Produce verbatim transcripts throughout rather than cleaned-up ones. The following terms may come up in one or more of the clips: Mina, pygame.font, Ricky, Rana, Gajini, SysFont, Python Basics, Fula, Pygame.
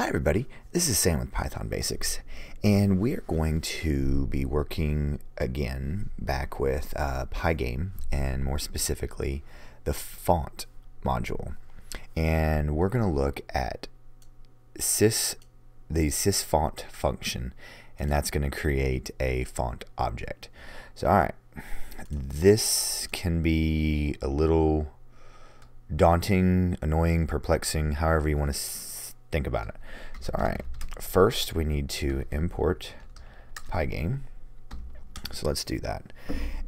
Hi everybody, this is Sam with Python Basics, and we're going to be working again back with uh, Pygame, and more specifically the font module. And we're going to look at sys, the SysFont function, and that's going to create a font object. So alright, this can be a little daunting, annoying, perplexing, however you want to think about it. So alright, first we need to import Pygame. So let's do that.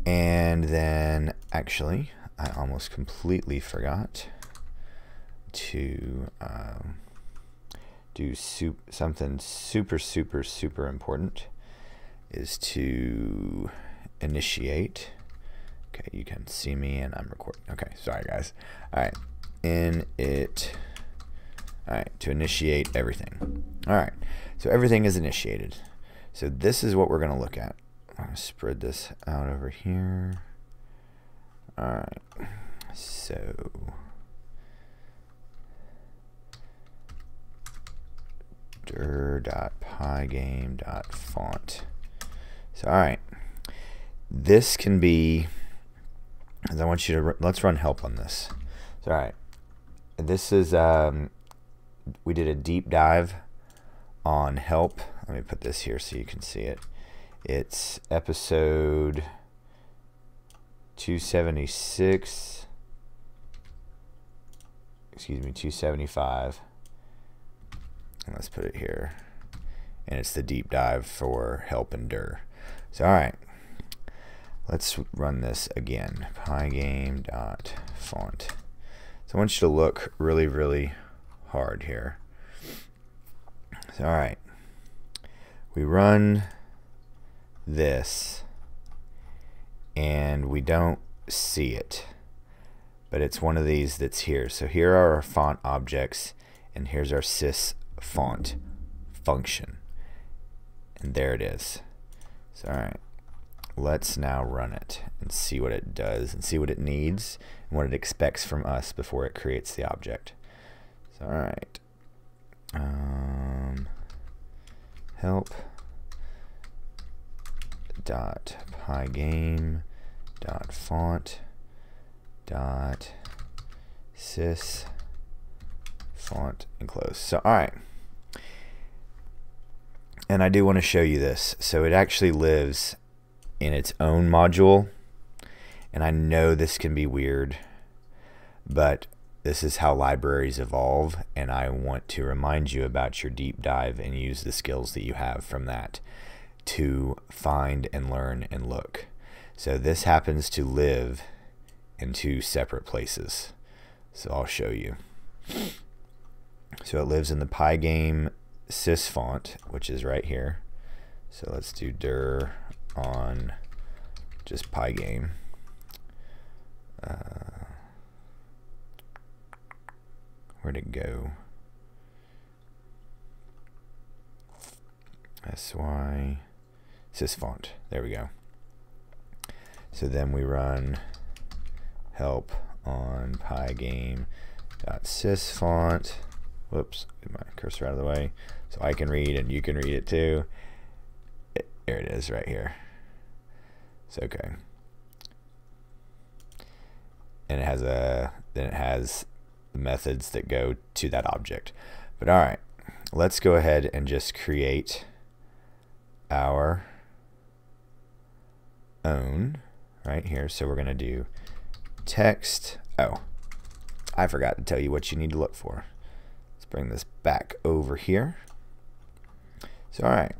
And then actually I almost completely forgot to um, do sup something super super super important, is to initiate. Okay, you can see me and I'm recording. Okay, sorry guys. Alright, in it Alright, to initiate everything. Alright, so everything is initiated. So this is what we're going to look at. I'm going to spread this out over here. Alright, so dir.pygame.font. So alright, this can be, because I want you to, let's run help on this. So alright, this is, um, we did a deep dive on help. Let me put this here so you can see it. It's episode two seventy-six, excuse me, two seventy-five, and let's put it here, and it's the deep dive for help and dir. So alright, let's run this again, pygame.font. So I want you to look really really hard here. So, all right, we run this and we don't see it, but it's one of these that's here. So here are our font objects, and here's our SysFont function, and there it is. So all right, let's now run it and see what it does and see what it needs and what it expects from us before it creates the object. All right, um, help dot pygame dot font dot sys font and close. So all right, and I do want to show you this. So it actually lives in its own module, and I know this can be weird, but this is how libraries evolve, and I want to remind you about your deep dive and use the skills that you have from that to find and learn and look. So this happens to live in two separate places. So I'll show you. So it lives in the Pygame SysFont, which is right here. So let's do dir on just Pygame. Uh, Where'd it go? Sy SysFont. There we go. So then we run help on pygame.sysfont. Whoops, get my cursor out of the way so I can read and you can read it too. It, there it is right here. It's okay. And it has a then it has the methods that go to that object. But alright, let's go ahead and just create our own right here. So we're going to do text. Oh, I forgot to tell you what you need to look for. Let's bring this back over here. So alright,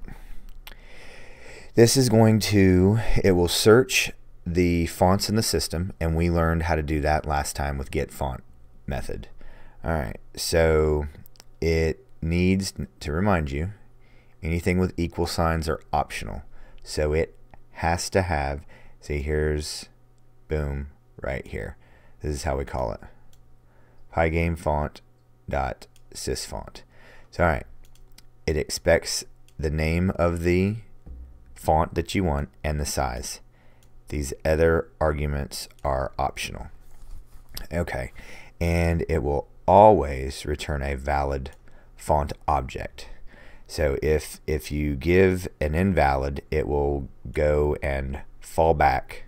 this is going to, it will search the fonts in the system, and we learned how to do that last time with get font method. Alright, so it needs to remind you anything with equal signs are optional. So it has to have, see here's boom right here. This is how we call it. Pygame font dot SysFont. So alright, it expects the name of the font that you want and the size. These other arguments are optional. Okay. And it will always return a valid font object. So if if you give an invalid, it will go and fall back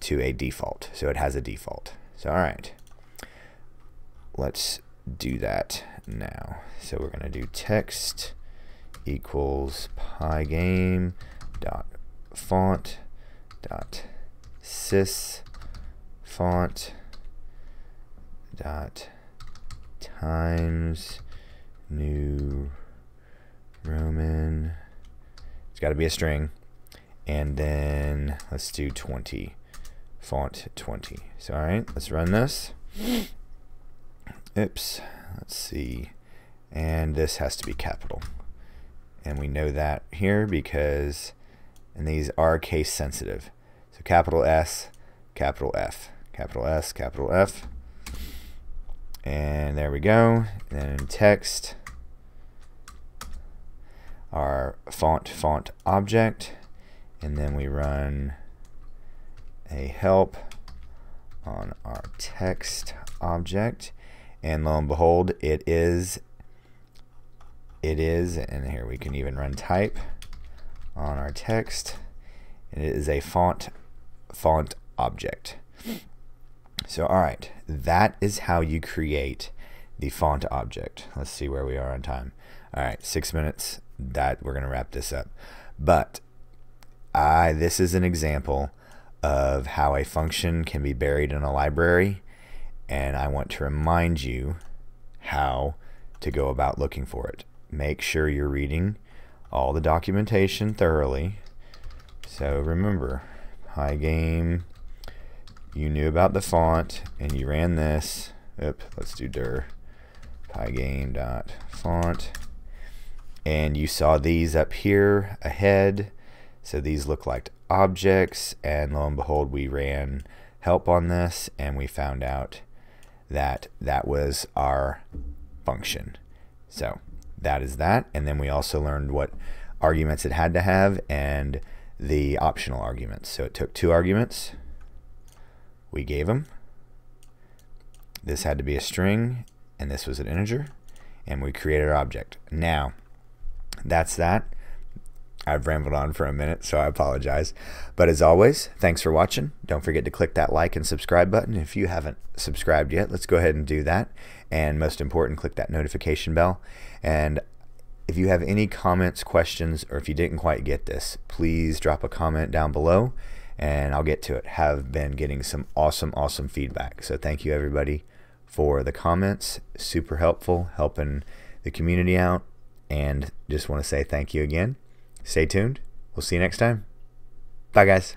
to a default. So it has a default. So all right, let's do that now. So we're going to do text equals pygame.font.sysfont dot times new Roman, it's got to be a string, and then let's do twenty, font twenty. So all right, let's run this. Oops, let's see, and this has to be capital, and we know that here because, and these are case sensitive, so capital S, capital F, capital S, capital F, and there we go. And then text, our font font object, and then we run a help on our text object, and lo and behold, it is it is and here we can even run type on our text, and it is a font font object. So alright, that is how you create the font object. Let's see where we are on time. Alright, six minutes, that we're gonna wrap this up, but I this is an example of how a function can be buried in a library, and I want to remind you how to go about looking for it. Make sure you're reading all the documentation thoroughly. So remember, Pygame, you knew about the font and you ran this. Oop, let's do dir pygame.font, and you saw these up here ahead, so these look like objects, and lo and behold, we ran help on this and we found out that that was our function. So that is that, and then we also learned what arguments it had to have and the optional arguments. So it took two arguments, we gave them, this had to be a string and this was an integer, and we created our object. Now that's that. I've rambled on for a minute, so I apologize, but as always, thanks for watching. Don't forget to click that like and subscribe button if you haven't subscribed yet. Let's go ahead and do that, and most important, click that notification bell. And if you have any comments, questions, or if you didn't quite get this, please drop a comment down below and I'll get to it. Have been getting some awesome awesome feedback, so thank you everybody for the comments, super helpful, helping the community out, and just want to say thank you again. Stay tuned. We'll see you next time. Bye guys.